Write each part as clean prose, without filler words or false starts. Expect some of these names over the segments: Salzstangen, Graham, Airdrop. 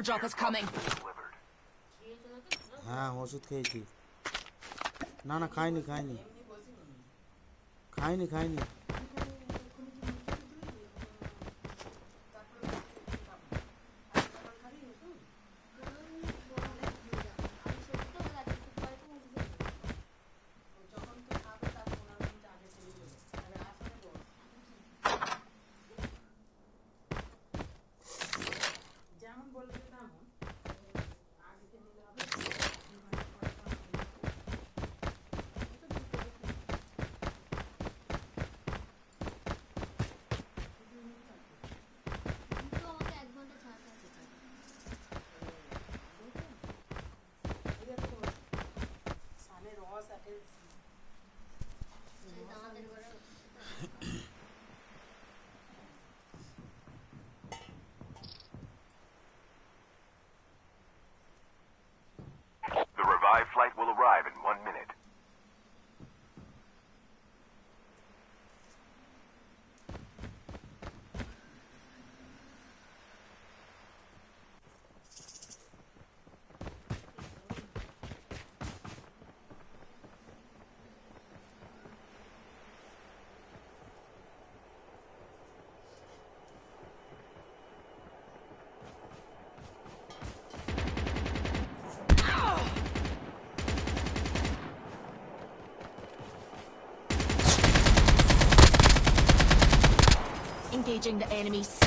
Airdrop is coming. हाँ औसत खाई थी ना ना खाई नहीं Engaging the enemies.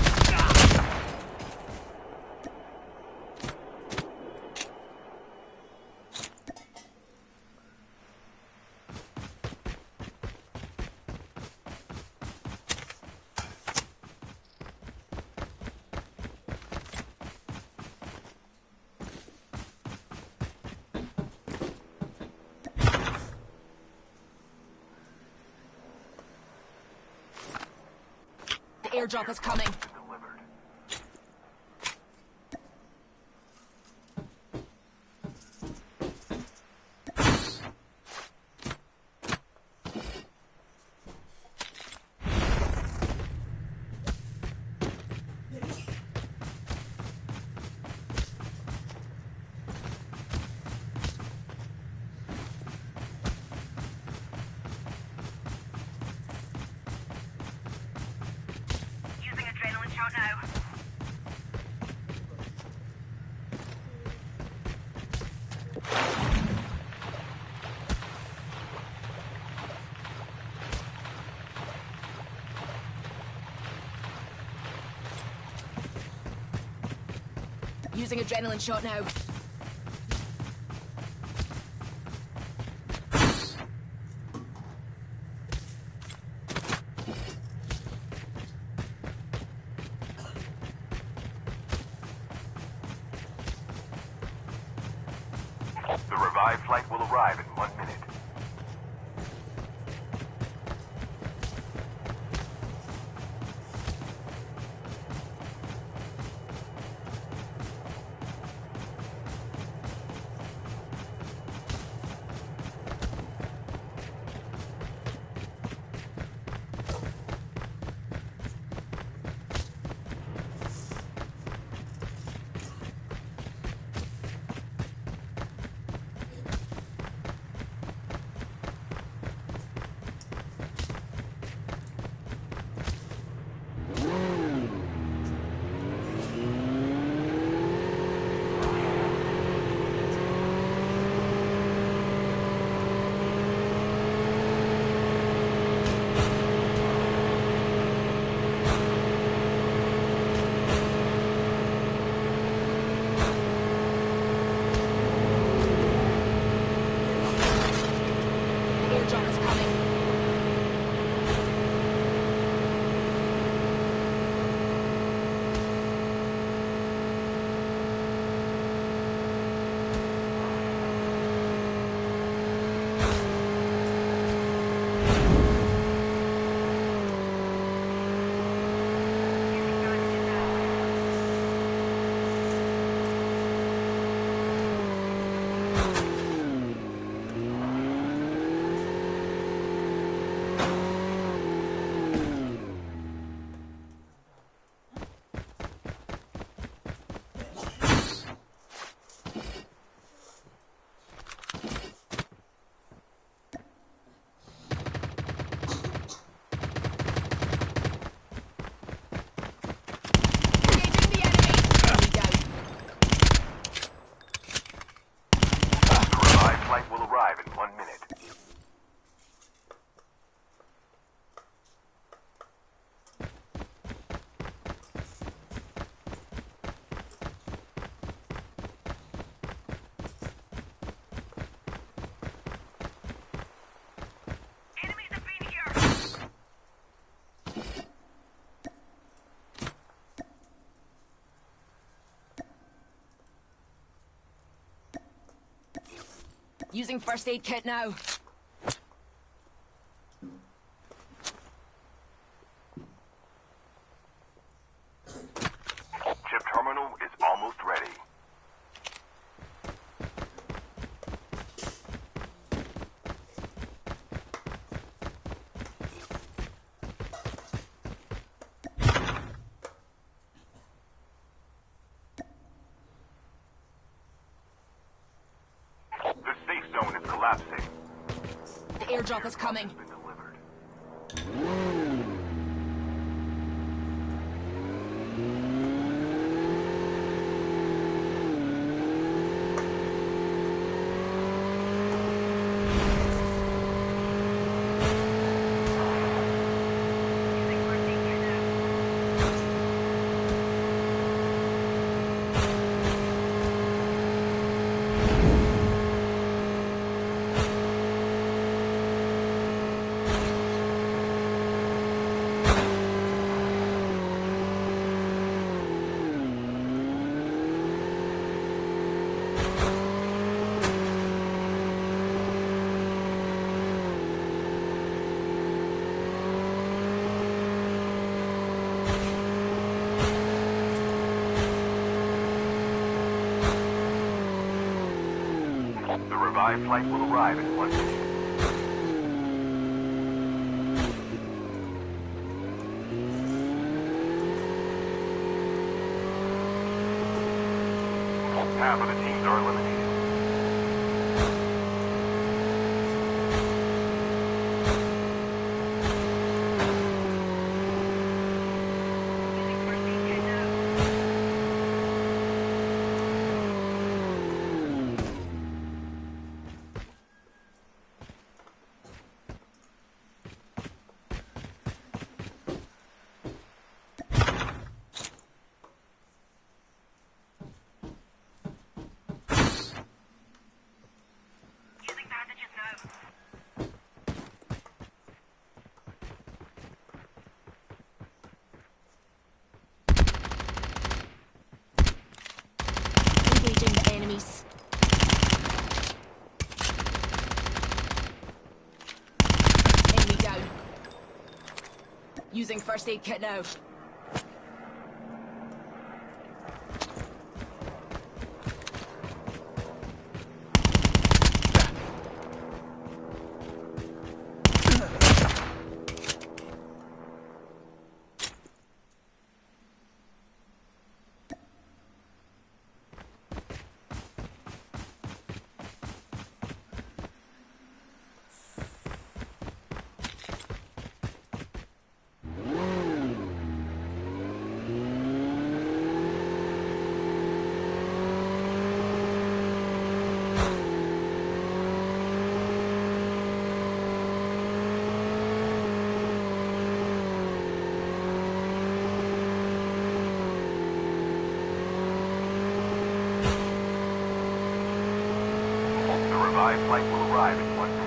Airdrop is coming. Using adrenaline shot now. The revived flight will arrive in 1 minute. Using first aid kit now. The airdrop is coming. The revived flight will arrive in 1 minute. Half of the teams are eliminated. Enemies. Enemy down. Using first aid kit now. My flight will arrive in 1 minute.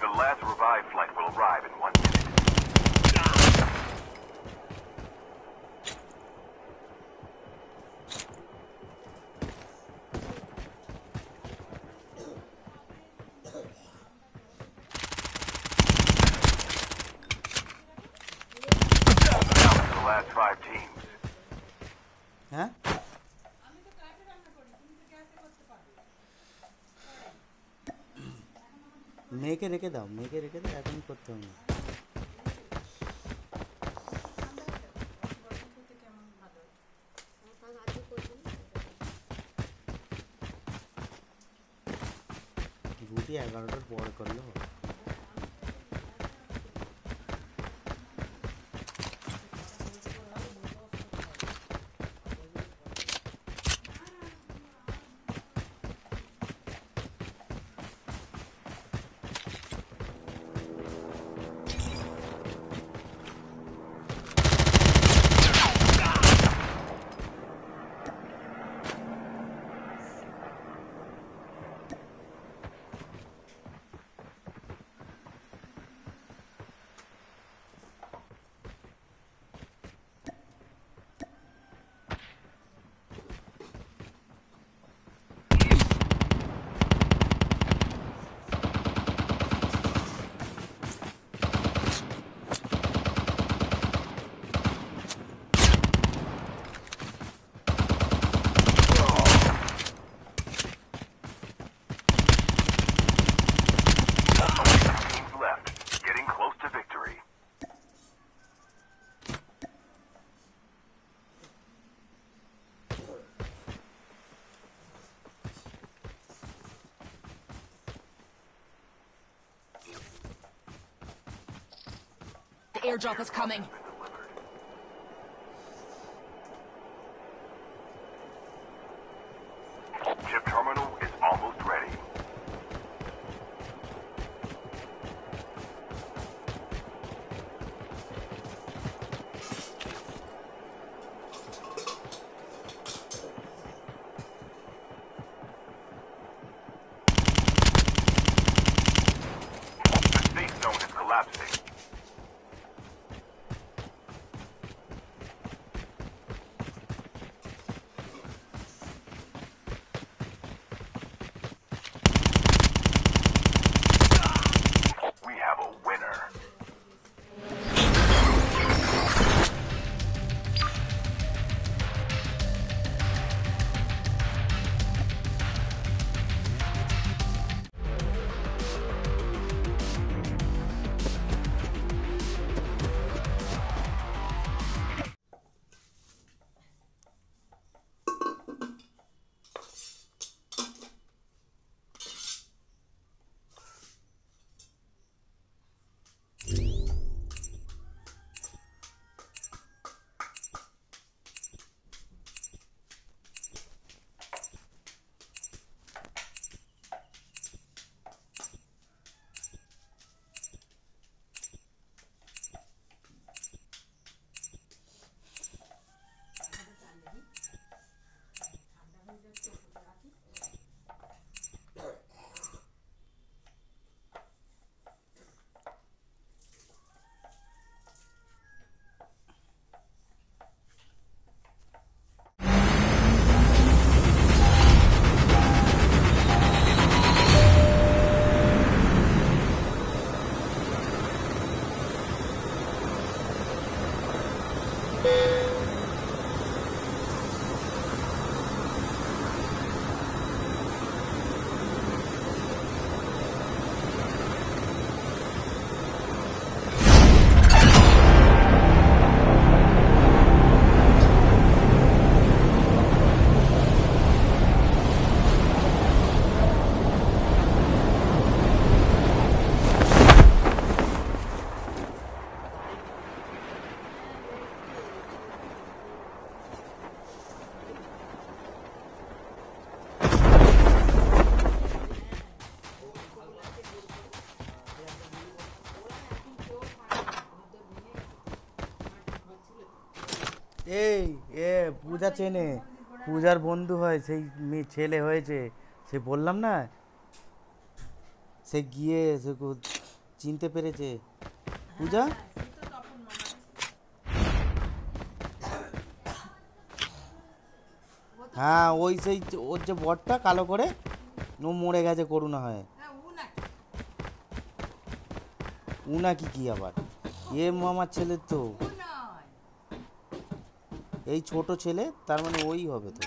The last revive flight will arrive in 1 minute. The last 5 teams. Huh? মেয়েকে রেখে দাও এখন করতে হবে রুটি 11টার পর করলো Airdrop is coming. Chip terminal is almost ready. The safe zone is collapsing. এই এ পূজা চেনে পূজার বন্ধু হয় সেই মেয়ে ছেলে হয়েছে সে বললাম না সে গিয়ে সে চিনতে পেরেছে পূজা? হ্যাঁ ওই সেই ওর যে বটটা কালো করে ও মরে গেছে করুণা হয়। উনা কি কি আবার এ মামার ছেলে তো, এই ছোট ছেলে তার মানে ওই হবে তো।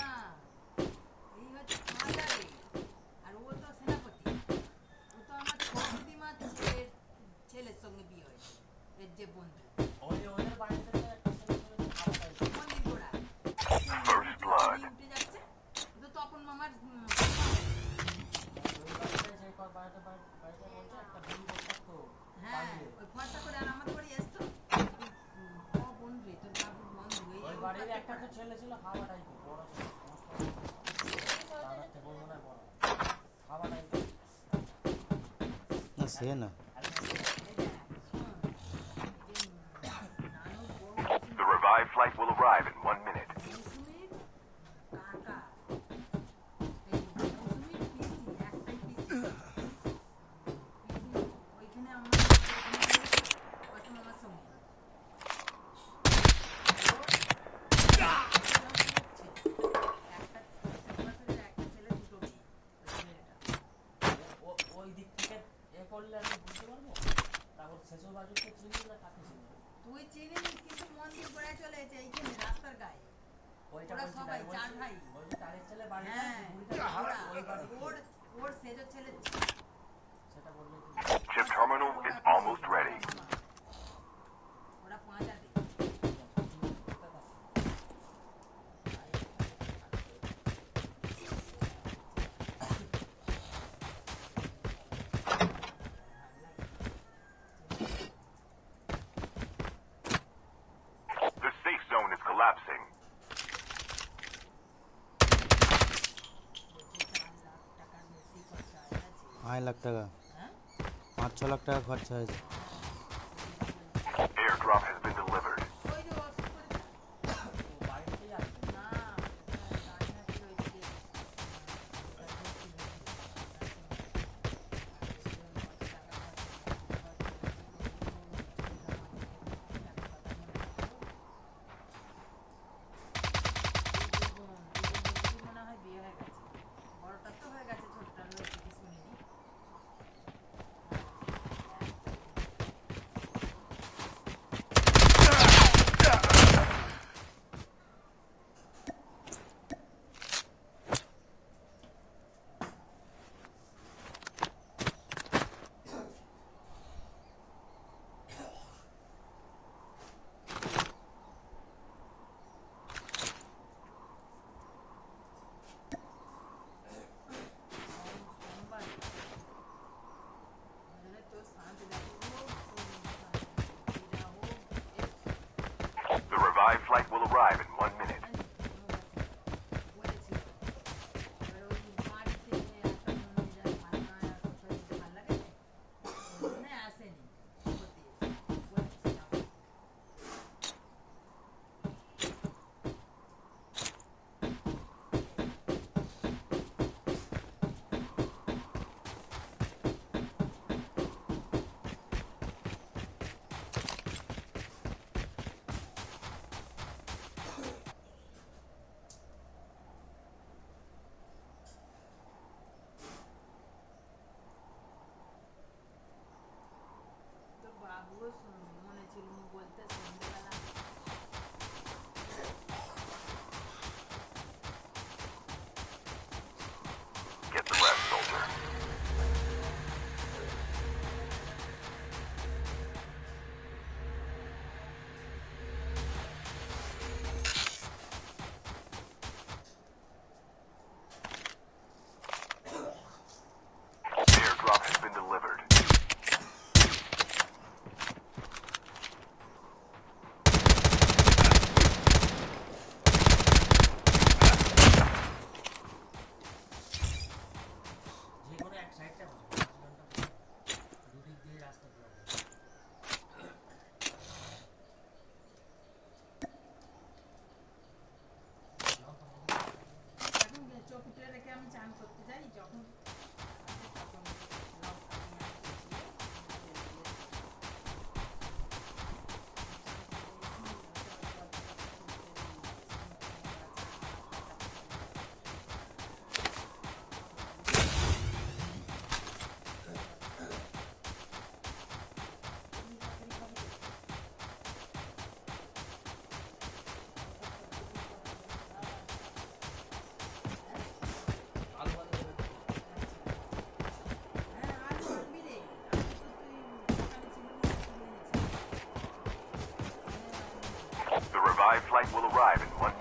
সে না লাখ টাকা 5-6 লাখ টাকা খরচা হয়েছে। Airdrop has been delivered.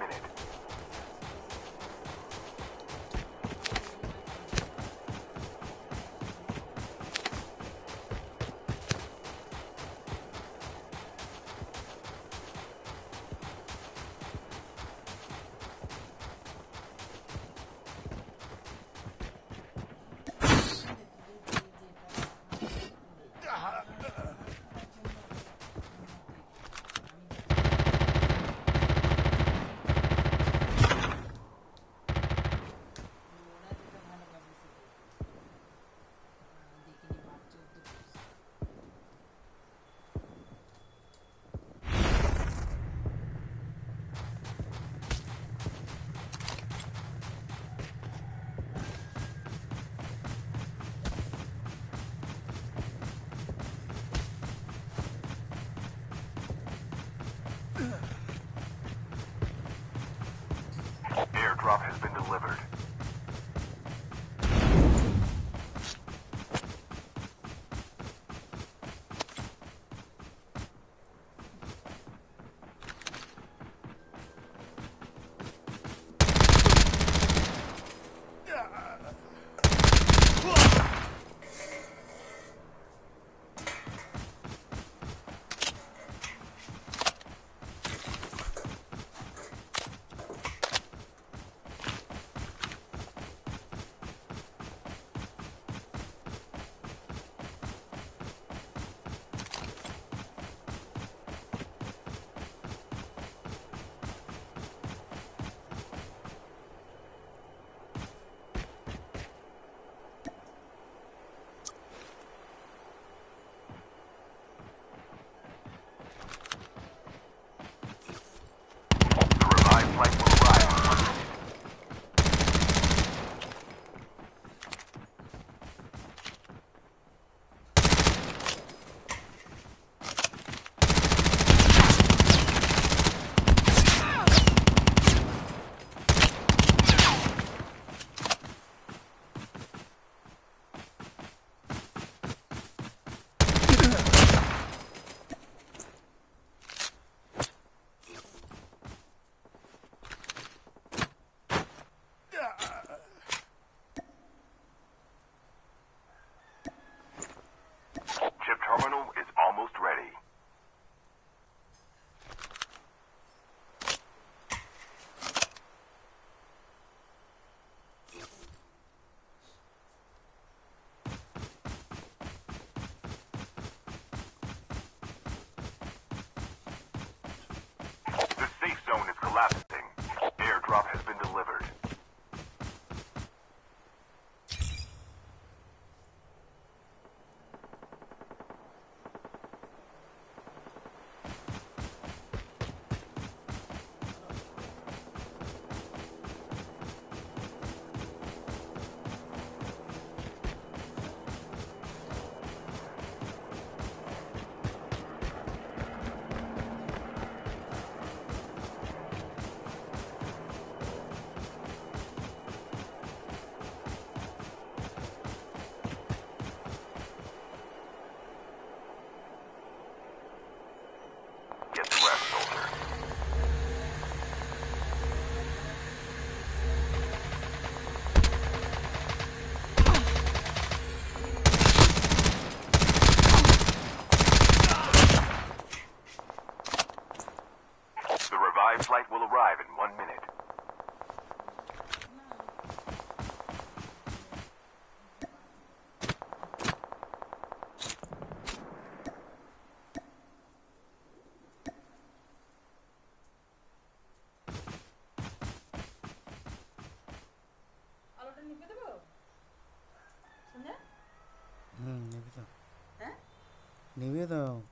minute. Airdrop has been delivered. Nivedo.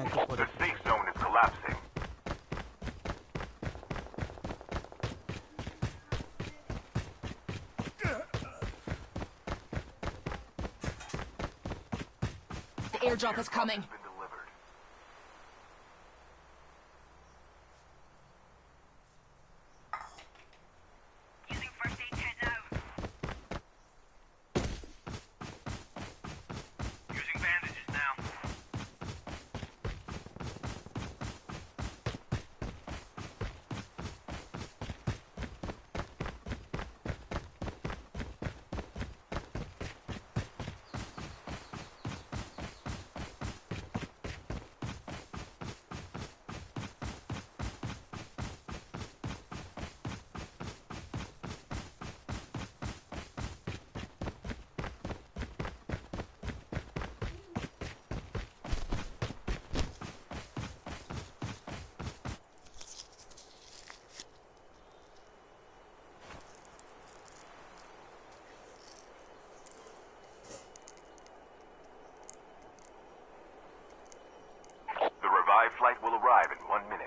United for the safe zone is collapsing. The airdrop is coming. Flight will arrive in 1 minute.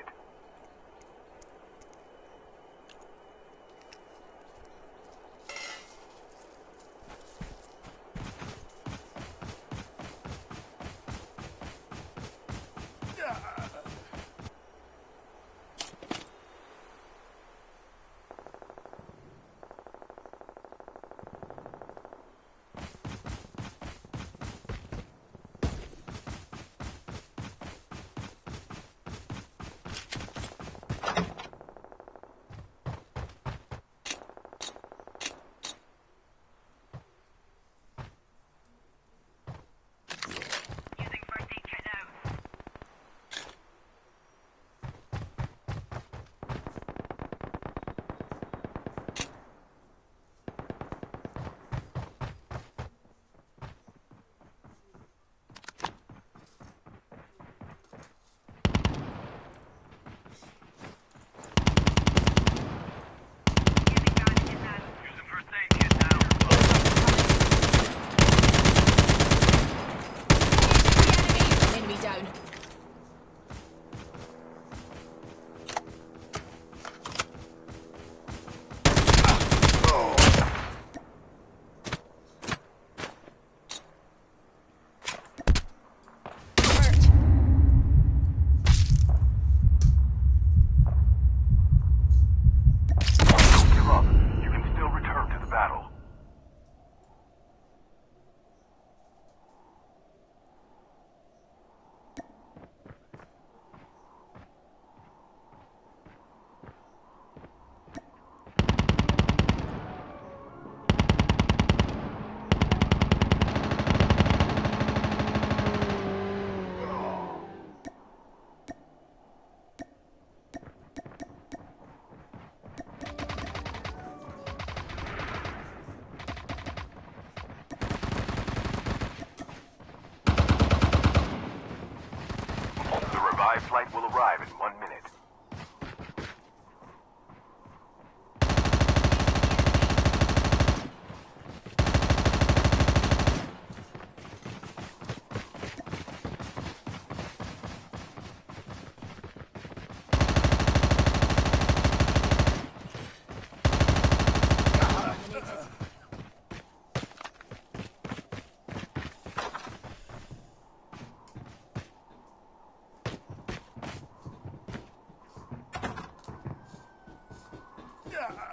Flight will arrive in 1 minute. Yeah.